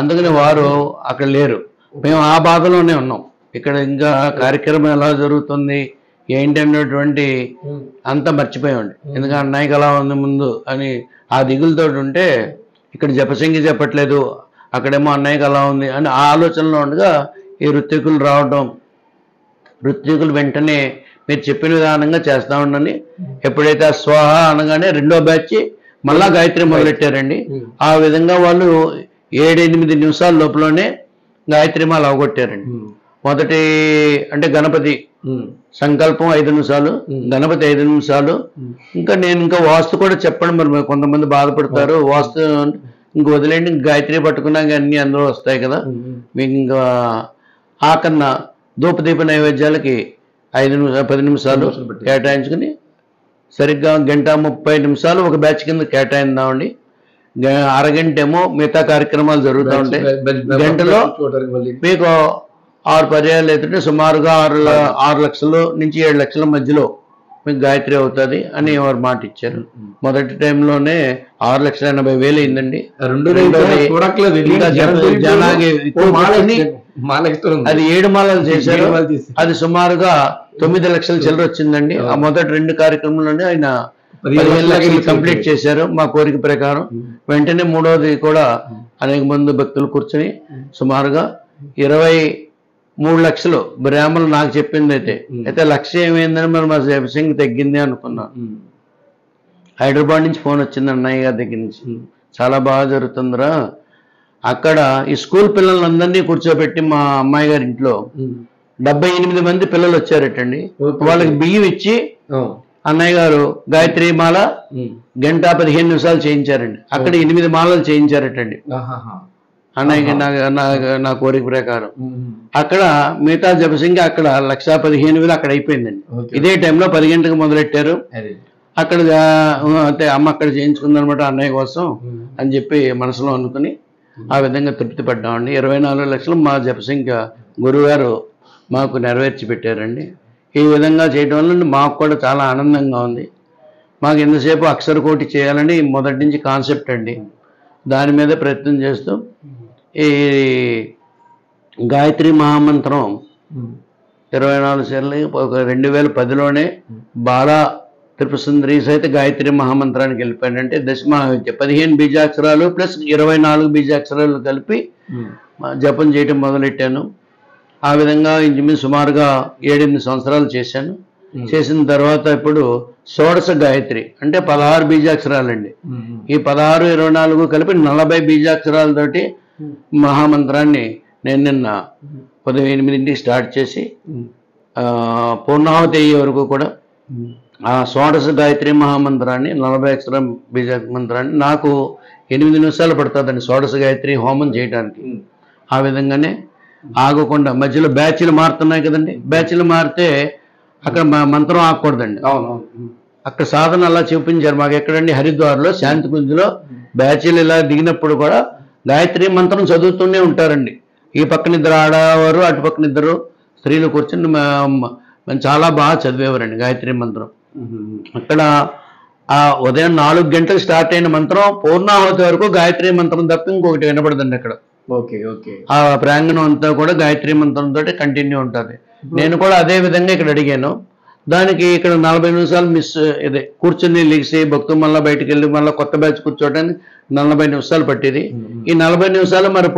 అందుకని వారు అక్కడ లేరు. మేము ఆ బాధలోనే ఉన్నాం. ఇక్కడ ఇంకా కార్యక్రమం ఎలా జరుగుతుంది ఏంటనేటువంటి అంతా మర్చిపోయామండి. ఎందుకంటే అన్నయ్యకి అలా ఉంది ముందు అని ఆ దిగులతో ఉంటే ఇక్కడ జపసంఖ్య చెప్పట్లేదు, అక్కడేమో అన్నయ్యకి అలా ఉంది అని ఆ ఆలోచనలో ఉండగా ఈ ఋత్వికులు రావడం, ఋత్వికులు వెంటనే మీరు చెప్పిన విధానంగా చేస్తా ఉండని ఎప్పుడైతే ఆ స్వాహ అనగానే 2వ బ్యాచ్ మళ్ళా గాయత్రి మొదలెట్టారండి. ఆ విధంగా వాళ్ళు 7-8 నిమిషాల లోపలనే గాయత్రి మాల అవగొట్టారండి. మొదటి అంటే గణపతి సంకల్పం 5 నిమిషాలు, గణపతి 5 నిమిషాలు. ఇంకా నేను ఇంకా వాస్తు కూడా చెప్పండి, మరి కొంతమంది బాధపడతారు వాస్తు ఇంక వదిలేండి గాయత్రి పట్టుకున్నాక అన్ని అందులో వస్తాయి కదా మీకు. ఇంకా ఆ కన్నా ధూపదీప నైవేద్యాలకి 5-10 నిమిషాలు కేటాయించుకుని సరిగ్గా 1 గంట 30 నిమిషాలు ఒక బ్యాచ్ కింద కేటాయిందామండి. 1/2 గంటేమో మిగతా కార్యక్రమాలు జరుగుతూ ఉంటాయి. గంటలో మీకు 6 పర్యాలు అయితే సుమారుగా 6 లక్షల నుంచి 7 లక్షల మధ్యలో మీకు గాయత్రి అవుతుంది అని వారు మాట ఇచ్చారు. మొదటి టైంలోనే 6,80,000 అయిందండి. అది 7 మాలలు చేశారు. అది సుమారుగా 9 లక్షల చిల్లర వచ్చిందండి. ఆ మొదటి 2 కార్యక్రమంలోనే ఆయన 15 లక్షలు కంప్లీట్ చేశారు మా కోరిక ప్రకారం. వెంటనే 3వది కూడా అనేక మంది భక్తులు కూర్చొని సుమారుగా 23 లక్షలు బ్రాహ్మణులు నాకు చెప్పింది. అయితే అయితే లక్ష్యం ఏమైందని మరి మా జపసంఖ్య తగ్గింది అనుకున్నాను. హైదరాబాద్ నుంచి ఫోన్ వచ్చింది అన్నయ్య గారి దగ్గర నుంచి, చాలా బాగా జరుగుతుందిరా అక్కడ. ఈ స్కూల్ పిల్లలందరినీ కూర్చోబెట్టి మా అమ్మాయి గారి ఇంట్లో 78 మంది పిల్లలు వచ్చారటండి. వాళ్ళకి బియ్యం ఇచ్చి అన్నయ్య గారు గాయత్రి మాల గంట 15 నిమిషాలు చేయించారండి. అక్కడ 8 మాలలు చేయించారటండి అన్నయ్యకి నా కోరిక ప్రకారం. అక్కడ మిగతా జపసంఖ్య అక్కడ 1,15,000 అక్కడ అయిపోయిందండి. ఇదే టైంలో 10 గంటలకు మొదలెట్టారు. అక్కడ అంటే అమ్మ అక్కడ చేయించుకుందనమాట అన్నయ్య కోసం అని చెప్పి మనసులో అనుకుని ఆ విధంగా తృప్తి పడ్డామండి. 24 లక్షలు మా జపసంఖ్య గురువుగారు మాకు నెరవేర్చి పెట్టారండి. ఈ విధంగా చేయడం వల్ల మాకు కూడా చాలా ఆనందంగా ఉంది. మాకు ఎంతసేపు అక్షరకోటి చేయాలని మొదటి నుంచి కాన్సెప్ట్ అండి. దాని మీద ప్రయత్నం చేస్తూ ఈ గాయత్రి మహామంత్రం 24 సార్లు ఒక 2010లోనే బాలా త్రిపుసుందరీ సహిత గాయత్రి మహామంత్రానికి వెళ్ళిపోయాడంటే దశమహావిద్య 15 బీజాక్షరాలు ప్లస్ 24 బీజాక్షరాలు కలిపి జపం చేయటం మొదలెట్టాను. ఆ విధంగా ఇంచుమించు సుమారుగా 7-8 సంవత్సరాలు చేశాను. చేసిన తర్వాత ఇప్పుడు 16 గాయత్రి అంటే 16 బీజాక్షరాలండి. ఈ 16, 24 కలిపి 40 బీజాక్షరాలతోటి మహామంత్రాన్ని నేను నిన్న ఉదయం 8కి స్టార్ట్ చేసి పూర్ణావతి అయ్యే వరకు కూడా ఆ 16 గాయత్రి మహామంత్రాన్ని 40 బీజాక్షర మంత్రాన్ని నాకు 8 నిమిషాలు పడుతుందండి 16 గాయత్రి హోమం చేయడానికి. ఆ విధంగానే ఆగకుండా మధ్యలో బ్యాచ్లు మారుతున్నాయి కదండి. బ్యాచ్లు మారితే అక్కడ మంత్రం ఆగకూడదండి. అక్కడ సాధన అలా చూపించారు మాకు. ఎక్కడండి? హరిద్వార్లో శాంతికుంజ్లో బ్యాచ్లు ఇలా దిగినప్పుడు కూడా గాయత్రి మంత్రం చదువుతూనే ఉంటారండి. ఈ పక్కన ఇద్దరు ఆడవారు, అటు పక్కన ఇద్దరు స్త్రీలు కూర్చొని చాలా బాగా చదివేవారండి గాయత్రి మంత్రం. అక్కడ ఆ ఉదయం 4 గంటలు స్టార్ట్ అయిన మంత్రం పూర్ణాహుతి వరకు గాయత్రి మంత్రం తప్ప ఇంకొకటి వినపడదండి అక్కడ. ఆ ప్రాంగణం అంతా కూడా గాయత్రి మంత్రంతో కంటిన్యూ ఉంటుంది. నేను కూడా అదే విధంగా ఇక్కడ అడిగాను. దానికి ఇక్కడ 40 నిమిషాలు మిస్ ఇదే కూర్చుని లిగిసి భక్తులు మళ్ళీ బయటకు వెళ్ళి మళ్ళీ కొత్త బ్యాచ్ కూర్చోవడానికి 40 నిమిషాలు పట్టేది. ఈ 40 నిమిషాలు మరి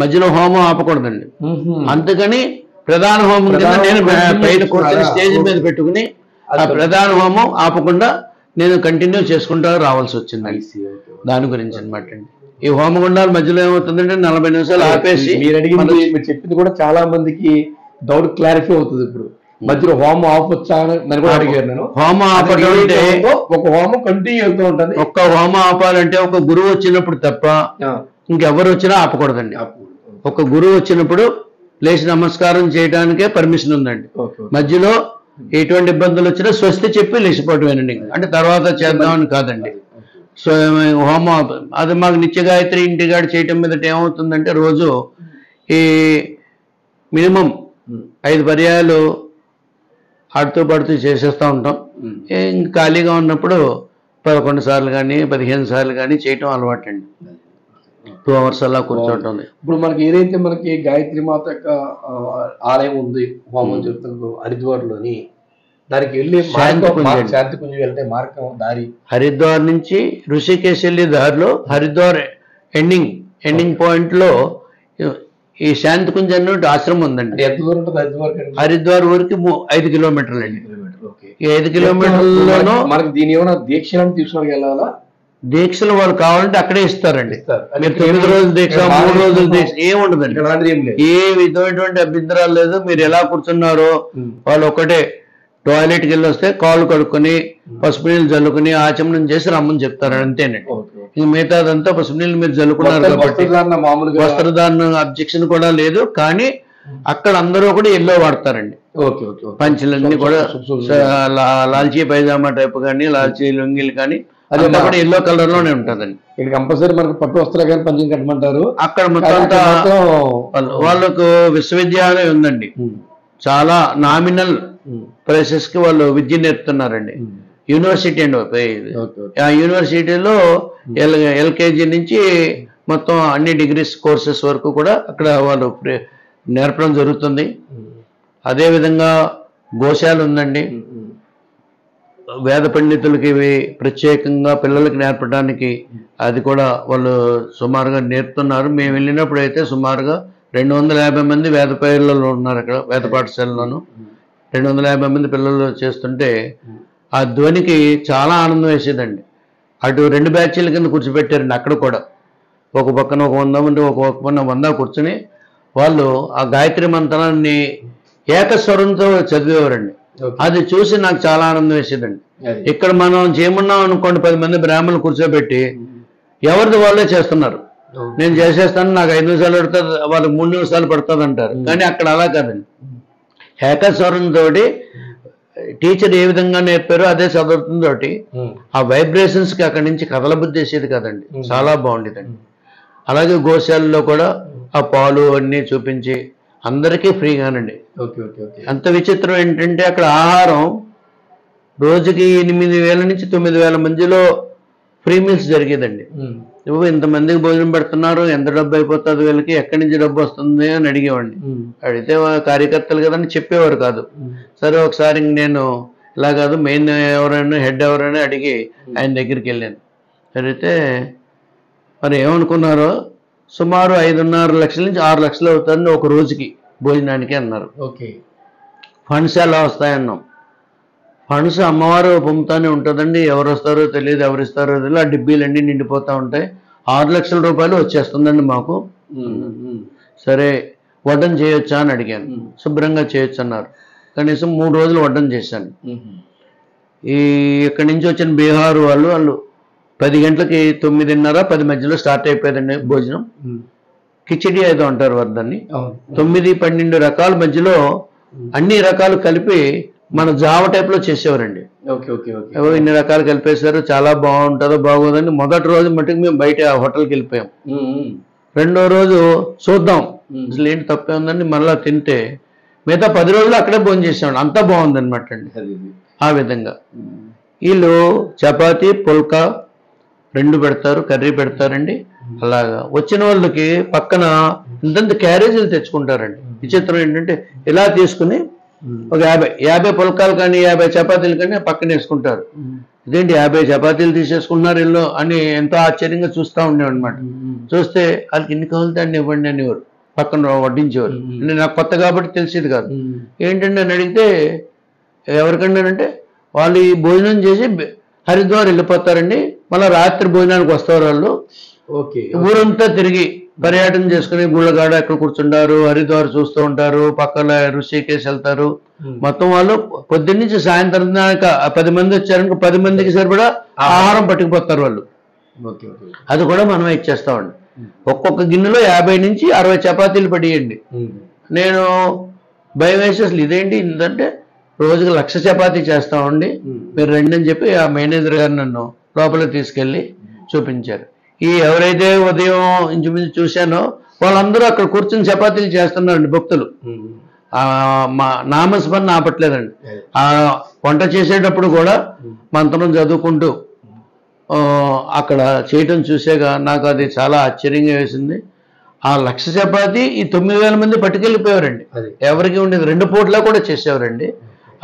మధ్యలో హోమం ఆపకూడదండి. అందుకని ప్రధాన హోమం నేను బయట కూర్చొని స్టేజ్ మీద పెట్టుకుని ఆ ప్రధాన హోమం ఆపకుండా నేను కంటిన్యూ చేసుకుంటూ రావాల్సి వచ్చింది. దాని గురించి అనమాట అండి. ఈ హోమగుండాల మధ్యలో ఏమవుతుందంటే 40 నిమిషాలు ఆపేసి మీరు చెప్పింది కూడా చాలా మందికి డౌట్ క్లారిఫై అవుతుంది. ఇప్పుడు మధ్యలో హోమం ఆపొచ్చానని కూడా అడిగారు నేను. హోమం ఆపాలంటే ఒక హోమం కంటిన్యూ అవుతూ ఉంటుంది. ఒక్క హోమం ఆపాలంటే ఒక గురువు వచ్చినప్పుడు తప్ప ఇంకెవరు వచ్చినా ఆపకూడదండి. ఒక గురువు వచ్చినప్పుడు లేచి నమస్కారం చేయడానికే పర్మిషన్ ఉందండి. మధ్యలో ఎటువంటి ఇబ్బందులు వచ్చినా స్వస్తి చెప్పి లేచిపోవటమేనండి. అంటే తర్వాత చేద్దామని కాదండి. సో హోమం అది మాకు నిత్య గాయత్రి ఇంటికాడ చేయటం మీదట ఏమవుతుందంటే రోజు ఈ మినిమం 5 పర్యాయాలు ఆడుతూ పడుతూ చేసేస్తూ ఉంటాం. ఇంకా ఖాళీగా ఉన్నప్పుడు 11 సార్లు కానీ 15 సార్లు కానీ చేయటం అలవాటు అండి. 2 అవర్స్ అలా కూర్చోండి. ఇప్పుడు మనకి ఏదైతే మనకి గాయత్రి మాత యొక్క ఆలయం ఉంది హోమం జరుగుతుంది హరిద్వార్లోని, దానికి వెళ్ళి శాంతికుంజ్ వెళ్తే మార్గం దారి హరిద్వార్ నుంచి ఋషికేశ్ వెళ్ళే దారిలో హరిద్వార్ ఎండింగ్ పాయింట్ లో ఈ శాంతికుంజ్ అనే ఆశ్రమం ఉందండి. ఎంత దూరం ఉంటుంది హరిద్వార్? హరిద్వార్ ఊరికి 5 కిలోమీటర్లు అండి. 5 కిలోమీటర్లలో మనకి దీని ఏమైనా దీక్షలను తీసుకుని వెళ్ళాలా? దీక్షలు వాళ్ళు కావాలంటే అక్కడే ఇస్తారండి. 8 రోజుల దీక్ష, 3 రోజుల దీక్ష ఏముండదండి. ఏ విధమైనటువంటి అభ్యంతరాలు లేదు. మీరు ఎలా కూర్చున్నారో వాళ్ళు ఒకటే టాయిలెట్కి వెళ్ళి వస్తే కాళ్ళు కడుక్కొని పసుపు నీళ్ళు జల్లుకుని ఆచమనం చేసి రమ్మని చెప్తారు, అంతేనండి. ఇంక మిగతాదంతా పసుపు నీళ్ళు మీరు జల్లుకున్నారు కాబట్టి వస్త్రదాన అబ్జెక్షన్ కూడా లేదు. కానీ అక్కడ అందరూ కూడా ఎల్లో వాడతారండి. పంచలన్నీ కూడా లాల్చీ పైజామా టైప్ కానీ లాల్చీ లొంగిలు కానీ అది కూడా ఎల్లో కలర్ లోనే ఉంటుందండి. ఇక్కడ కంపల్సరీ మనకు పట్టు వస్త్రాలు కానీ పంచం కట్టమంటారు. అక్కడ వాళ్ళకు విశ్వవిద్యాలయం ఉందండి. చాలా నామినల్ ప్రైసెస్ కి వాళ్ళు విద్య నేర్పుతున్నారండి. యూనివర్సిటీ అండి. ఆ యూనివర్సిటీలో ఎల్కేజీ నుంచి మొత్తం అన్ని డిగ్రీస్ కోర్సెస్ వరకు కూడా అక్కడ వాళ్ళు నేర్పడం జరుగుతుంది. అదేవిధంగా గోశాల ఉందండి. వేద పండితులకి ప్రత్యేకంగా పిల్లలకి నేర్పడానికి అది కూడా వాళ్ళు సుమారుగా నేర్పుతున్నారు. మేము వెళ్ళినప్పుడు అయితే సుమారుగా 250 మంది వేద పిల్లలు ఉన్నారు అక్కడ. వేద పాఠశాలలోను 250 మంది పిల్లలు చేస్తుంటే ఆ ధ్వనికి చాలా ఆనందం వేసేదండి. అటు 2 బ్యాచ్ల కింద కూర్చోబెట్టారండి. అక్కడ కూడా ఒక పక్కన ఒక 100 మంది ఒక పక్కన 100 కూర్చొని వాళ్ళు ఆ గాయత్రి మంత్రాన్ని ఏకస్వరంతో చదివేవారండి. అది చూసి నాకు చాలా ఆనందం వేసేదండి. ఇక్కడ మనం చేయమన్నాం అనుకోండి, 10 మంది బ్రాహ్మణులు కూర్చోబెట్టి ఎవరిది వాళ్ళే చేస్తున్నారు. నేను చేసేస్తాను, నాకు 5 నిమిషాలు పడుతుంది, వాళ్ళకి 3 నిమిషాలు పడుతుంది అంటారు. కానీ అక్కడ అలా కాదండి. ఏకస్వరంతో టీచర్ ఏ విధంగా నేర్పారో అదే చదువుతుందోటి ఆ వైబ్రేషన్స్ కి అక్కడి నుంచి కదలబుద్ధేసేది కదండి. చాలా బాగుండేదండి. అలాగే గోశాలలో కూడా ఆ పాలు అన్నీ చూపించి అందరికీ ఫ్రీగానండి. అంత విచిత్రం ఏంటంటే అక్కడ ఆహారం రోజుకి 8,000 నుంచి 9,000 మందిలో ఫ్రీ మీల్స్ జరిగేదండి. ఇంతమందికి భోజనం పెడుతున్నారు, ఎంత డబ్బు అయిపోతుంది వీళ్ళకి, ఎక్కడి నుంచి డబ్బు వస్తుంది అని అడిగేవాడిని. అడిగితే కార్యకర్తలు కదని చెప్పేవారు కాదు. సరే ఒకసారి నేను ఇలా కాదు మెయిన్ ఎవరైనా హెడ్ ఎవరైనా అడిగి ఆయన దగ్గరికి వెళ్ళాను. అడిగితే మరి ఏమనుకున్నారో సుమారు 5.5 లక్షల నుంచి 6 లక్షలు అవుతుంది ఒక రోజుకి భోజనానికి అన్నారు. ఫండ్స్ ఎలా వస్తాయన్నాం. ఫండ్స్ అమ్మవారు పొందుతూనే ఉంటుందండి. ఎవరు వస్తారో తెలియదు, ఎవరిస్తారో తెలియదు. ఆ డిబ్బీలన్నీ నిండిపోతూ ఉంటాయి. 6 లక్షల రూపాయలు వచ్చేస్తుందండి మాకు. సరే వడ్డం చేయొచ్చా అని అడిగాను. శుభ్రంగా చేయొచ్చు అన్నారు. కనీసం 3 రోజులు వడ్డం చేశాను. ఈ ఇక్కడి నుంచి వచ్చిన బీహార్ వాళ్ళు 10 గంటలకి 9:30, 10 మధ్యలో స్టార్ట్ అయిపోయిందండి భోజనం. కిచడి ఏదో అంటారు దాన్ని 9-12 రకాల మధ్యలో అన్ని రకాలు కలిపి మన జావ టైప్ లో చేసేవారండి. ఇన్ని రకాలు కలిపేశారు, చాలా బాగుంటుందో బాగోదని మొదటి రోజు మటుకు మేము బయట హోటల్కి వెళ్ళిపోయాం. రెండో రోజు చూద్దాం అసలు ఏంటి తప్పే ఉందండి మళ్ళా తింటే, మిగతా 10 రోజులు అక్కడే భోజనం చేసేవాడు, అంతా బాగుంది అనమాట అండి. ఆ విధంగా వీళ్ళు చపాతీ పుల్కా 2 పెడతారు, కర్రీ పెడతారండి. అలాగా వచ్చిన వాళ్ళకి పక్కన ఇంతంత క్యారేజీలు తెచ్చుకుంటారండి. విచిత్రం ఏంటంటే ఇలా తీసుకుని ఒక 50 పుల్కాలు కానీ 50 చపాతీలు కానీ పక్కన వేసుకుంటారు. ఇదేంటి 50 చపాతీలు తీసేసుకుంటున్నారు ఇల్లు అని ఎంతో ఆశ్చర్యంగా చూస్తూ ఉండేవన్నమాట. చూస్తే వాళ్ళకి ఎన్ని కావాలితే అన్ని ఇవ్వండి అనేవారు, పక్కన వడ్డించేవారు. నాకు కొత్త కాబట్టి తెలిసేది కాదు. ఏంటంటే అని అడిగితే ఎవరికంటేనంటే వాళ్ళు ఈ భోజనం చేసి హరిద్వార్ వెళ్ళిపోతారండి, మళ్ళీ రాత్రి భోజనానికి వస్తారు వాళ్ళు. ఊరంతా తిరిగి పర్యాటన చేసుకుని గుళ్ళగాడ ఎక్కడ కూర్చుంటారు, హరిద్వార్ చూస్తూ ఉంటారు, పక్కన ఋషికేశ్ వెళ్తారు. మొత్తం వాళ్ళు పొద్దున్నుంచి సాయంత్రం దాకా 10 మంది వచ్చారనుకో 10 మందికి సరిపడా ఆహారం పట్టుకుపోతారు వాళ్ళు. అది కూడా మనమే ఇచ్చేస్తామండి. ఒక్కొక్క గిన్నెలో 50-60 చపాతీలు పడియండి. నేను భయం వేసి అసలు ఇదేంటి ఏంటంటే రోజుకి 1,00,000 చపాతీ చేస్తామండి మీరు రండి అని చెప్పి ఆ మేనేజర్ గారు నన్ను లోపలికి తీసుకెళ్ళి చూపించారు. ఈ ఎవరైతే ఉదయం ఇంచుమించు చూశానో వాళ్ళందరూ అక్కడ కూర్చుని చపాతీలు చేస్తున్నారండి భక్తులు. నామస్మరణ ఆపట్లేదండి. ఆ వంట చేసేటప్పుడు కూడా మంత్రం చదువుకుంటూ అక్కడ చేయటం చూసేగా నాకు అది చాలా ఆశ్చర్యంగా వేసింది. ఆ 1,00,000 చపాతీ ఈ 9,000 మంది పట్టుకెళ్ళిపోయారండి. ఎవరికి ఉండేది 2 పూట్లా కూడా చేసేవారండి.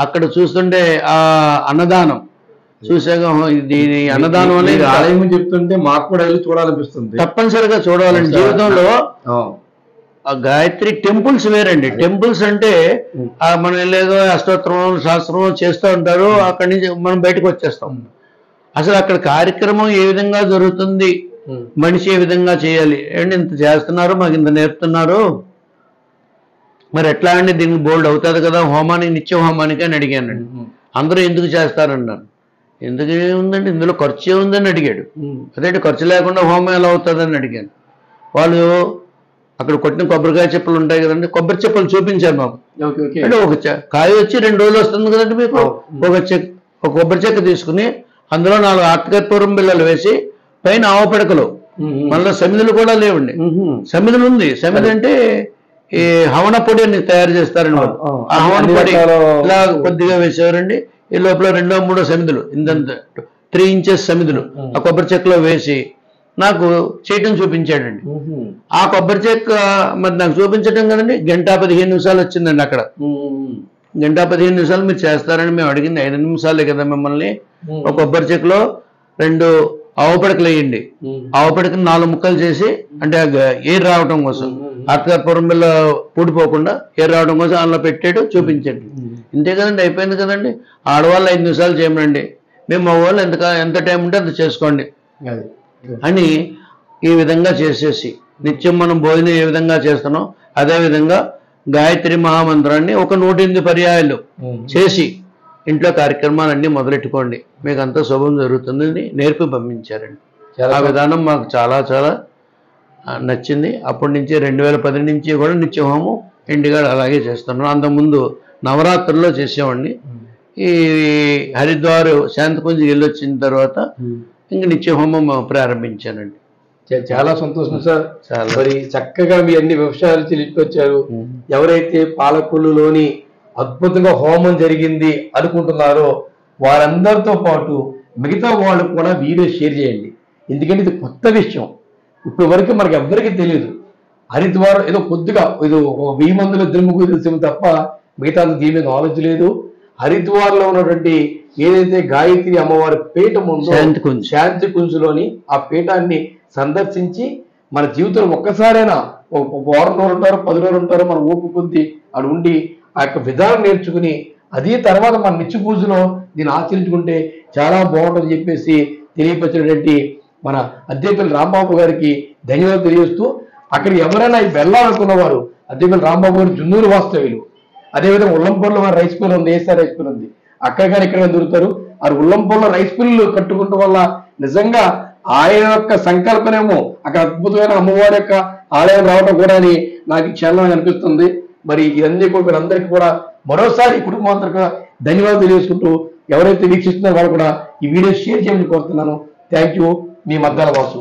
అక్కడ చూస్తుంటే ఆ అన్నదానం చూసాగా దీని అన్నదానం అనేది ఆలయం చెప్తుంటే మాకు కూడా వెళ్ళి చూడాలనిపిస్తుంది, తప్పనిసరిగా చూడాలండి జీవితంలో. ఆ గాయత్రి టెంపుల్స్ వేరండి. టెంపుల్స్ అంటే మనం వెళ్ళేదో అష్టోత్తరం శాస్త్రం చేస్తూ ఉంటారు, అక్కడి నుంచి మనం బయటకు వచ్చేస్తాం. అసలు అక్కడ కార్యక్రమం ఏ విధంగా జరుగుతుంది, మనిషి ఏ విధంగా చేయాలి, ఏంటి ఇంత చేస్తున్నారు మాకు ఇంత నేర్పుతున్నారు మరి ఎట్లా అండి దీనికి బోల్డ్ అవుతుంది కదా హోమానికి నిత్య హోమానికి అని అడిగానండి. అందరూ ఎందుకు చేస్తారన్నాను. ఎందుకు ఉందండి ఇందులో ఖర్చు ఏముందని అడిగాడు. అదేంటి ఖర్చు లేకుండా హోమం ఎలా అవుతుందని అడిగాను. వాళ్ళు అక్కడ కొట్టిన కొబ్బరికాయ చెప్పులు ఉంటాయి కదండి, కొబ్బరి చెప్పులు చూపించారు మాకు. అంటే ఒక కాయ వచ్చి 2 రోజులు వస్తుంది కదండి మీకు, ఒక కొబ్బరి చెక్క తీసుకుని అందులో 4 ఆత్కర్పూరం బిళ్ళలు వేసి పైన ఆవు పిడకలు, మళ్ళీ సమిధులు కూడా లేవండి. సమిధులు ఉంది, సమిధి అంటే ఈ హవన పొడి అని తయారు చేస్తారని వాళ్ళు, ఆ హవన పొడి ఇలా కొద్దిగా వేసేవారండి. ఈ లోపల 2-3 సమిధులు ఇంతంత 3 ఇంచెస్ సమిధులు ఆ కొబ్బరి చెక్కలో వేసి నాకు చేయటం చూపించాడండి. ఆ కొబ్బరి చెక్క మరి నాకు చూపించడం కదండి 1 గంట 15 నిమిషాలు వచ్చిందండి. అక్కడ 1 గంట 15 నిమిషాలు మీరు చేస్తారని మేము అడిగింది 5 నిమిషాలే కదా మిమ్మల్ని. ఒక కొబ్బరి చెక్కలో 2 ఆవు పడకలు వేయండి, ఆవు పడకని 4 ముక్కలు చేసి అంటే ఏరు రావటం కోసం ఆత్కర్పూరం బిళ్ళ పూడిపోకుండా ఏరు రావడం కోసం అందులో పెట్టాడు చూపించండి. ఇంతే కదండి, అయిపోయింది కదండి. ఆడవాళ్ళు 5 నిమిషాలు చేయమండి, మేము మగవాళ్ళు ఎంత టైం ఉంటే అంత చేసుకోండి అని ఈ విధంగా చేసేసి నిత్యం మనం భోజనం ఏ విధంగా చేస్తున్నాం అదేవిధంగా గాయత్రి మహామంత్రాన్ని ఒక 108 పర్యాయాలు చేసి ఇంట్లో కార్యక్రమాలన్నీ మొదలెట్టుకోండి, మీకు అంతా శుభం జరుగుతుందని నేర్పి పంపించారండి. ఆ విధానం మాకు చాలా చాలా నచ్చింది. అప్పటి నుంచి 2010 నుంచి కూడా నిత్యహోమం ఇంటికాడ అలాగే చేస్తున్నాం. అంతకుముందు నవరాత్రుల్లో చేసేవాడిని. ఈ హరిద్వార్ శాంతికుంజ్కి వెళ్ళొచ్చిన తర్వాత ఇంక నిత్యహోమం ప్రారంభించానండి. చాలా సంతోషం సార్. మరి చక్కగా మీ అన్ని వ్యవసాయాలు తెలియకొచ్చారు. ఎవరైతే పాలకొల్లులోని అద్భుతంగా హోమం జరిగింది అనుకుంటున్నారో వారందరితో పాటు మిగతా వాళ్ళు కూడా వీడియో షేర్ చేయండి. ఎందుకంటే ఇది కొత్త విషయం, ఇప్పుడు వరకు మనకి ఎవరికీ తెలియదు. హరిద్వార్ ఏదో కొద్దిగా ఏదో 1000 మందిలో 2 ముగ్గురు తెలిసేమో తప్ప మిగతా దీని మీద నాలెడ్జ్ లేదు. హరిద్వార్లో ఉన్నటువంటి ఏదైతే గాయత్రి అమ్మవారి పీఠం ఉందో శాంతికుంజులోని ఆ పీఠాన్ని సందర్శించి మన జీవితంలో ఒక్కసారైనా 1 వారం రోజులు ఉంటారు 10 రోజులు ఉంటారు మనం ఓపుకుంది అక్కడ ఉండి ఆ యొక్క విధానం నేర్చుకుని అది తర్వాత మన నిత్య పూజలో దీన్ని ఆచరించుకుంటే చాలా బాగుంటుందని చెప్పేసి తెలియపరిచినటువంటి మన అద్దెపల్లి రాంబాబు గారికి ధన్యవాదాలు తెలియజేస్తూ, అక్కడ ఎవరైనా వెళ్ళాలనుకున్నవారు అద్దెపల్లి రాంబాబు గారు జున్నూరు వాస్తవ్యులు. అదేవిధంగా ఉల్లంపూర్లో రైస్ మిల్ ఉంది, ఏసార్ రైస్ మిల్ ఉంది, అక్కడ కానీ ఇక్కడ దొరుకుతారు. ఆ ఉల్లంపూర్లో రైస్ మిల్లు కట్టుకుంటూ వల్ల నిజంగా ఆయన యొక్క సంకల్పనేమో అక్కడ అద్భుతమైన అమ్మవారి యొక్క ఆలయం రావడం కూడా నాకు చాలా అనిపిస్తుంది। మరి ఇవన్నీ కూడా మీరందరికీ కూడా మరోసారి కుటుంబాంతరిక ధన్యవాదాలు తెలియజేసుకుంటూ ఎవరైతే వీక్షిస్తున్నారో వాళ్ళు కూడా ఈ వీడియో షేర్ చేయమని కోరుతున్నాను। థాంక్యూ। మీ మద్దాల వాసు।